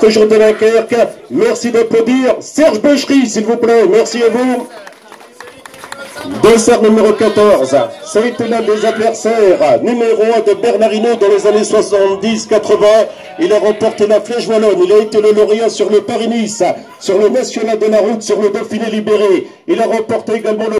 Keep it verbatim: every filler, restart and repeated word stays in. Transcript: Dunkerque, Jean de Dunkerque. Merci d'applaudir Serge Bécherie, s'il vous plaît. Merci à vous. Dessert numéro quatorze, c'était l'un des adversaires numéro un de Bernardino dans les années soixante-dix quatre-vingts. Il a remporté la Flèche Wallonne, il a été le lauréat sur le Paris-Nice, sur le National de la Route, sur le Dauphiné Libéré. Il a remporté également le